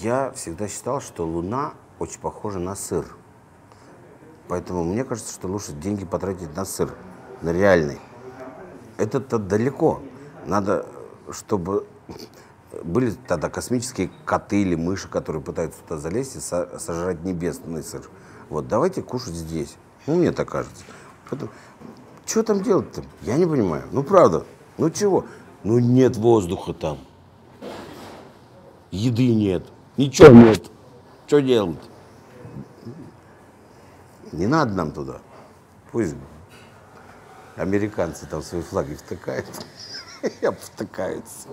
Я всегда считал, что Луна очень похожа на сыр. Поэтому мне кажется, что лучше деньги потратить на сыр, на реальный. Это-то далеко. Надо, чтобы были тогда космические коты или мыши, которые пытаются туда залезть и сожрать небесный сыр. Вот, давайте кушать здесь. Ну, мне так кажется. Поэтому, что там делать-то? Я не понимаю. Ну, правда. Ну, чего? Ну, нет воздуха там. Еды нет. Ничего нет. Что делать? Не надо нам туда. Пусть американцы там свои флаги втыкают. Я втыкаются.